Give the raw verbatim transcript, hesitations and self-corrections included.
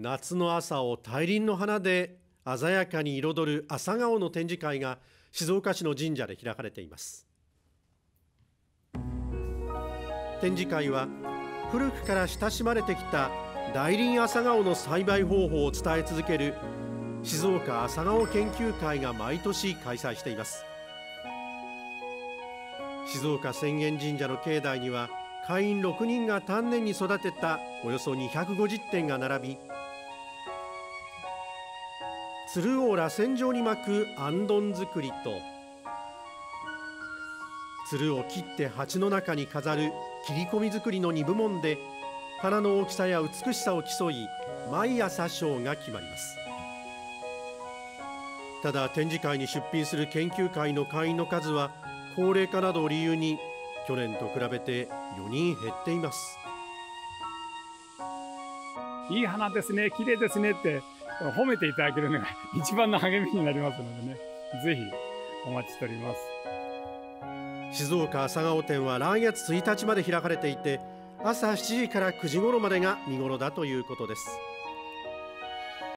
夏の朝を大輪の花で鮮やかに彩る朝顔の展示会が静岡市の神社で開かれています。展示会は古くから親しまれてきた大輪朝顔の栽培方法を伝え続ける静岡朝顔研究会が毎年開催しています。静岡浅間神社の境内には会員ろくにんが丹念に育てたおよそにひゃくごじってんが並び、鶴をらせん状に巻くあんどん作りと、鶴を切って鉢の中に飾る切り込み作りのにぶもんで花の大きさや美しさを競い、毎朝賞が決まります。ただ、展示会に出品する研究会の会員の数は高齢化などを理由に去年と比べてよにん減っています。いい花ですね、綺麗ですねって褒めていただけるのが一番の励みになりますのでね、ぜひお待ちしております。静岡朝顔展は来月ついたちまで開かれていて、朝しちじからくじごろまでが見頃だということです。